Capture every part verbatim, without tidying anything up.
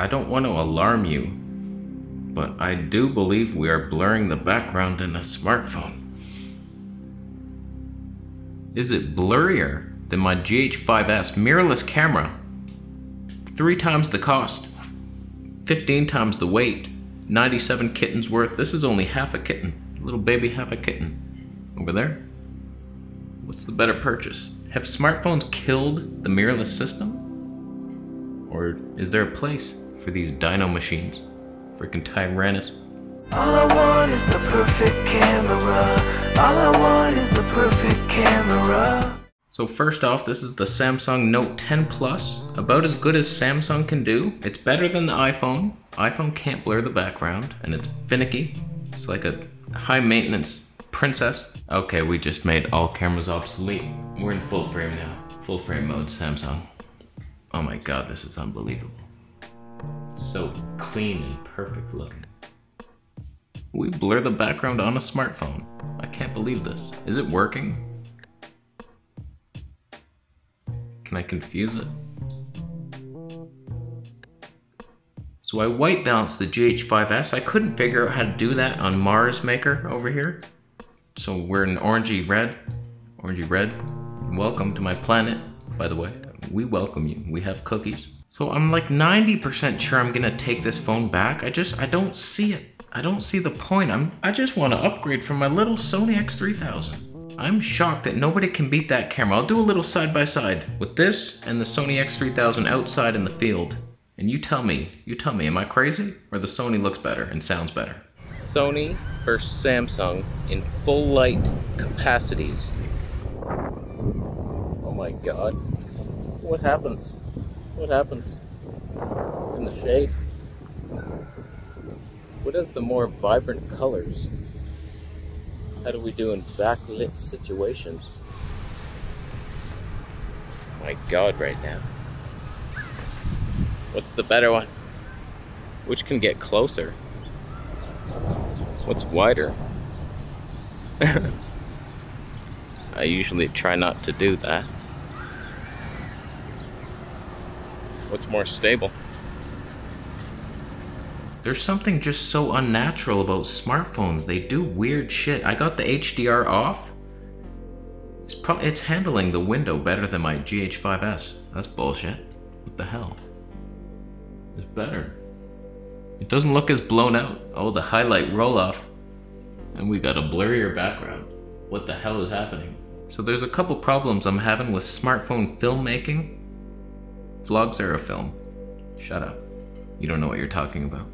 I don't want to alarm you, but I do believe we are blurring the background in a smartphone. Is it blurrier than my G H five S mirrorless camera? Three times the cost, fifteen times the weight, ninety-seven kittens worth. This is only half a kitten, a little baby half a kitten. Over there? What's the better purchase? Have smartphones killed the mirrorless system? Or is there a place for these dino machines? Freaking Tyrannus. All I want is the perfect camera. All I want is the perfect camera. So first off, this is the Samsung Note ten Plus. About as good as Samsung can do. It's better than the iPhone. iPhone can't blur the background, and it's finicky. It's like a high-maintenance princess. Okay, we just made all cameras obsolete. We're in full frame now. Full frame mode, Samsung. Oh my God, this is unbelievable. So clean and perfect looking. We blur the background on a smartphone. I can't believe this. Is it working? Can I confuse it? So I white balanced the G H five S. I couldn't figure out how to do that on Mars Maker over here. So we're in orangey red, orangey red. Welcome to my planet, by the way. We welcome you, we have cookies. So I'm like ninety percent sure I'm gonna take this phone back. I just, I don't see it. I don't see the point. I'm, I just wanna upgrade from my little Sony X three thousand. I'm shocked that nobody can beat that camera. I'll do a little side-by-side -side with this and the Sony X three thousand outside in the field. And you tell me, you tell me, am I crazy? Or the Sony looks better and sounds better? Sony versus Samsung in full light capacities. Oh my God. What happens? What happens in the shade? What is the more vibrant colors? How do we do in backlit situations? My God, right now. What's the better one? Which can get closer? What's wider? I usually try not to do that. What's more stable? There's something just so unnatural about smartphones. They do weird shit. I got the H D R off. It's probably it's handling the window better than my G H five S. That's bullshit. What the hell? It's better. It doesn't look as blown out. Oh, the highlight roll off. And we got a blurrier background. What the hell is happening? So there's a couple problems I'm having with smartphone filmmaking. Vlogs are a film. Shut up. You don't know what you're talking about.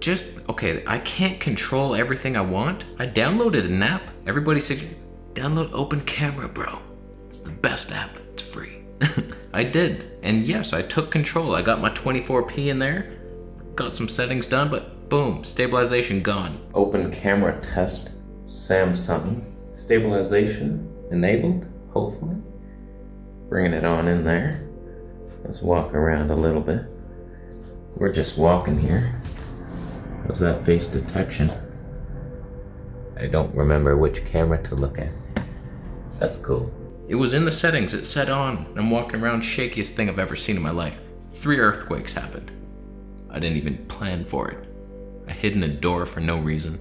Just, okay, I can't control everything I want. I downloaded an app. Everybody said, download Open Camera, bro. It's the best app, it's free. I did, and yes, I took control. I got my twenty-four P in there, got some settings done, but boom, stabilization gone. Open Camera test, Samsung. Stabilization enabled, hopefully. Bringing it on in there. Let's walk around a little bit. We're just walking here. How's that face detection? I don't remember which camera to look at. That's cool. It was in the settings, it said on. I'm walking around, shakiest thing I've ever seen in my life. Three earthquakes happened. I didn't even plan for it. I hid in a door for no reason.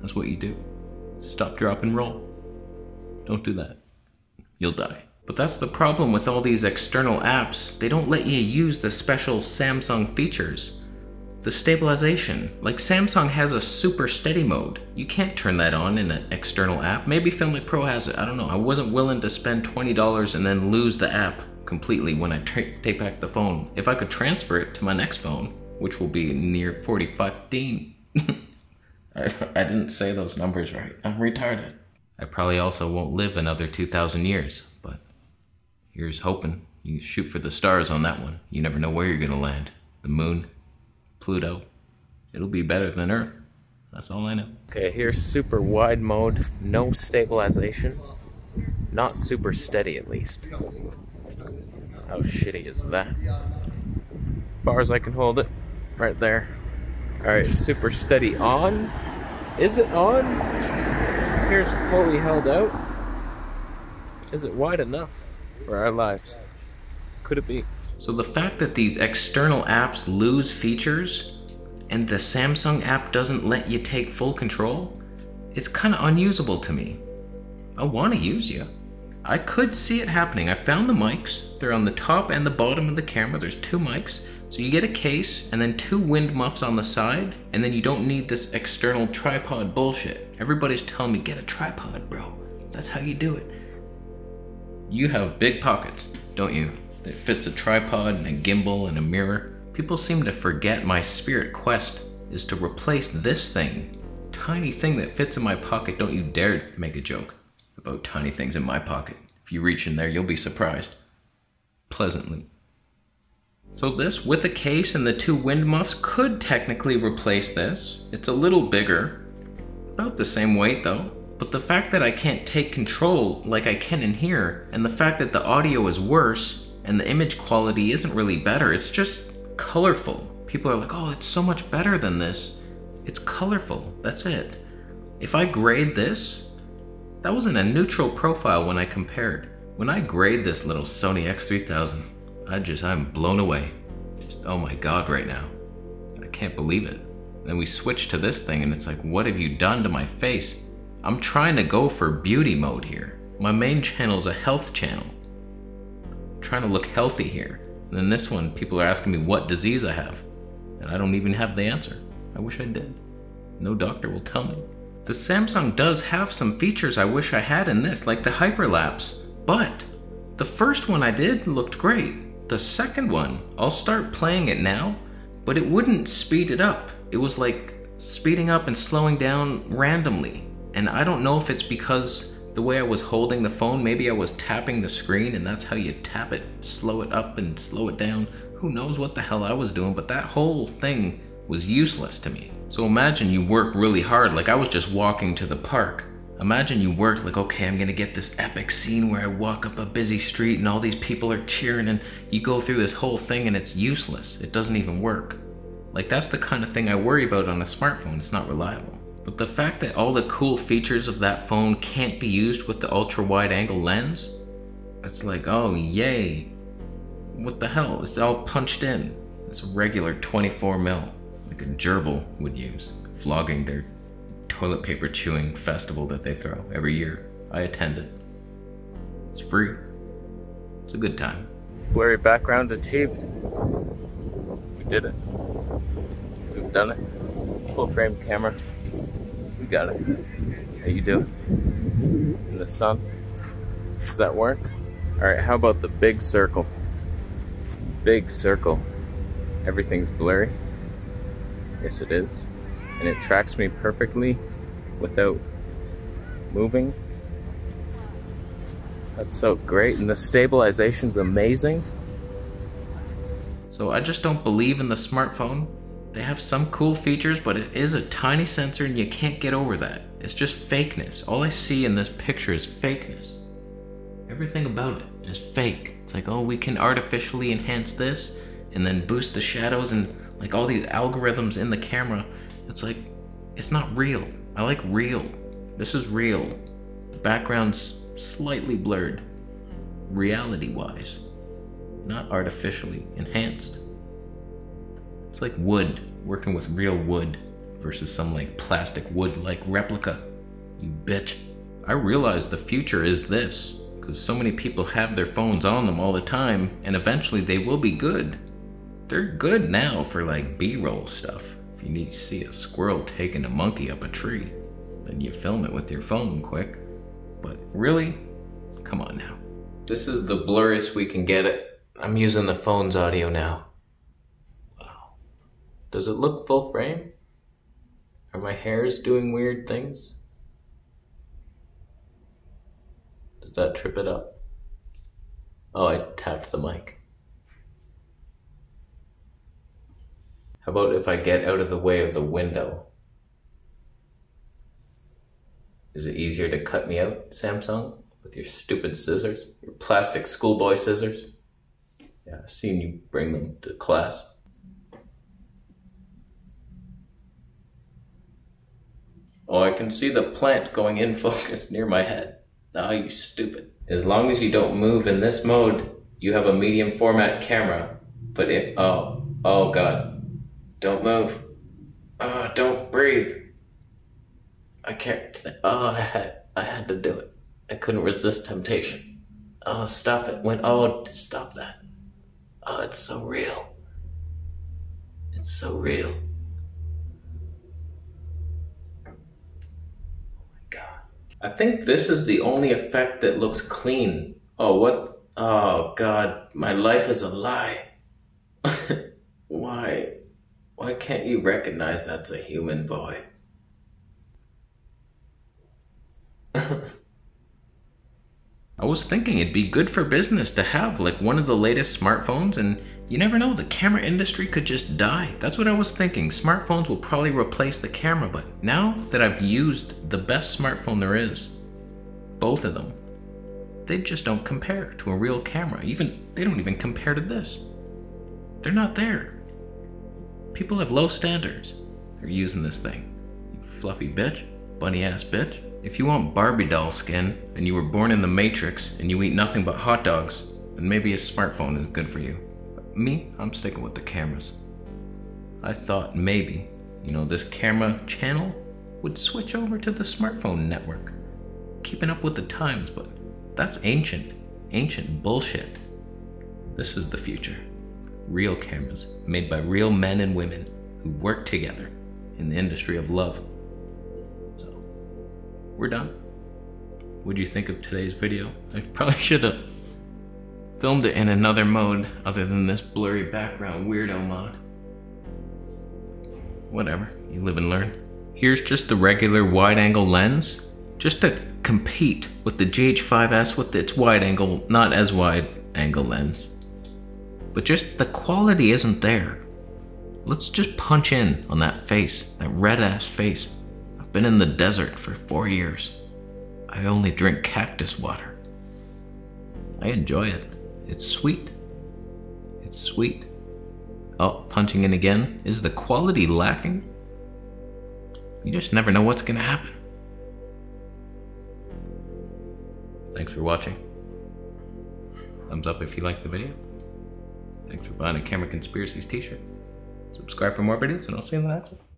That's what you do. Stop, drop, and roll. Don't do that. You'll die. But that's the problem with all these external apps. They don't let you use the special Samsung features. The stabilization, like Samsung has a super steady mode. You can't turn that on in an external app. Maybe Filmic Pro has it, I don't know. I wasn't willing to spend twenty dollars and then lose the app completely when I take back the phone. If I could transfer it to my next phone, which will be near forty fifteen. I, I didn't say those numbers right, I'm retarded. I probably also won't live another two thousand years, but here's hoping. You shoot for the stars on that one. You never know where you're gonna land, the moon. Pluto. It'll be better than Earth. That's all I know. Okay, here's super wide mode, no stabilization. Not super steady at least. How shitty is that? As far as I can hold it, right there. Alright, super steady on. Is it on? Here's fully held out. Is it wide enough for our lives? Could it be? So the fact that these external apps lose features and the Samsung app doesn't let you take full control, it's kind of unusable to me. I want to use you. I could see it happening. I found the mics. They're on the top and the bottom of the camera. There's two mics. So you get a case and then two wind muffs on the side, and then you don't need this external tripod bullshit. Everybody's telling me, get a tripod, bro. That's how you do it. You have big pockets, don't you? That fits a tripod and a gimbal and a mirror. People seem to forget my spirit quest is to replace this thing. Tiny thing that fits in my pocket. Don't you dare make a joke about tiny things in my pocket. If you reach in there, you'll be surprised. Pleasantly. So this, with a case and the two wind muffs, could technically replace this. It's a little bigger, about the same weight though. But the fact that I can't take control like I can in here, and the fact that the audio is worse, and the image quality isn't really better, it's just colorful. People are like, oh, it's so much better than this. It's colorful, that's it. If I grade this, that wasn't a neutral profile when I compared. When I grade this little Sony X three thousand, I just, I'm blown away. Just, oh my God, right now. I can't believe it. Then we switch to this thing and it's like, what have you done to my face? I'm trying to go for beauty mode here. My main channel is a health channel. I'm trying to look healthy here. And then this one, people are asking me what disease I have. And I don't even have the answer. I wish I did. No doctor will tell me. The Samsung does have some features I wish I had in this, like the hyperlapse, but the first one I did looked great. The second one, I'll start playing it now, but it wouldn't speed it up. It was like speeding up and slowing down randomly. And I don't know if it's because the way I was holding the phone, maybe I was tapping the screen and that's how you tap it, slow it up and slow it down. Who knows what the hell I was doing, but that whole thing was useless to me. So imagine you work really hard, like I was just walking to the park. Imagine you work like, okay, I'm gonna get this epic scene where I walk up a busy street and all these people are cheering, and you go through this whole thing and it's useless. It doesn't even work. Like that's the kind of thing I worry about on a smartphone. It's not reliable. But the fact that all the cool features of that phone can't be used with the ultra wide angle lens, it's like, oh yay. What the hell? It's all punched in. It's a regular twenty-four mil. Like a gerbil would use, vlogging their toilet paper chewing festival that they throw every year. I attend it. It's free. It's a good time. Blurry background achieved. We did it. We've done it. Full frame camera. We got it. How you doing? In the sun. Does that work? All right, how about the big circle? Big circle. Everything's blurry. Yes, it is. And it tracks me perfectly without moving. That's so great. And the stabilization's amazing. So I just don't believe in the smartphone. They have some cool features, but it is a tiny sensor and you can't get over that. It's just fakeness. All I see in this picture is fakeness. Everything about it is fake. It's like, oh, we can artificially enhance this and then boost the shadows and like all these algorithms in the camera. It's like, it's not real. I like real. This is real. The background's slightly blurred, reality-wise, not artificially enhanced. It's like wood, working with real wood versus some like plastic wood-like replica, you bitch. I realize the future is this, because so many people have their phones on them all the time, and eventually they will be good. They're good now for like B-roll stuff. If you need to see a squirrel taking a monkey up a tree, then you film it with your phone quick. But really, come on now. This is the blurriest we can get it. I'm using the phone's audio now. Wow. Does it look full frame? Are my hairs doing weird things? Does that trip it up? Oh, I tapped the mic. How about if I get out of the way of the window? Is it easier to cut me out, Samsung? With your stupid scissors? Your plastic schoolboy scissors? Yeah, I've seen you bring them to class. Oh, I can see the plant going in focus near my head. Ah, you stupid. As long as you don't move in this mode, You have a medium format camera, but it, oh, oh God. Don't move. Uh, don't breathe. I can't, oh, I had, I had to do it. I couldn't resist temptation. Oh, stop it, when, oh, stop that. Oh, it's so real. It's so real. I think this is the only effect that looks clean. Oh, what? Oh, God. My life is a lie. Why? Why can't you recognize that's a human boy? I was thinking it'd be good for business to have like one of the latest smartphones, and you never know, the camera industry could just die. That's what I was thinking. Smartphones will probably replace the camera, but now that I've used the best smartphone there is, both of them, they just don't compare to a real camera. Even, they don't even compare to this. They're not there. People have low standards. They're using this thing. You fluffy bitch, bunny ass bitch. If you want Barbie doll skin, and you were born in the Matrix, and you eat nothing but hot dogs, then maybe a smartphone is good for you. But me, I'm sticking with the cameras. I thought maybe, you know, this camera channel would switch over to the smartphone network. Keeping up with the times, but that's ancient, ancient bullshit. This is the future. Real cameras, made by real men and women who work together in the industry of love. We're done. What'd you think of today's video? I probably should have filmed it in another mode other than this blurry background weirdo mod. Whatever, you live and learn. Here's just the regular wide angle lens, just to compete with the G H five S with its wide angle, not as wide angle lens. But just the quality isn't there. Let's just punch in on that face, that red ass face. Been in the desert for four years. I only drink cactus water. I enjoy it. It's sweet. It's sweet. Oh, punching in again. Is the quality lacking? You just never know what's gonna happen. Thanks for watching. Thumbs up if you liked the video. Thanks for buying a Camera Conspiracies t-shirt. Subscribe for more videos, and I'll see you in the next one.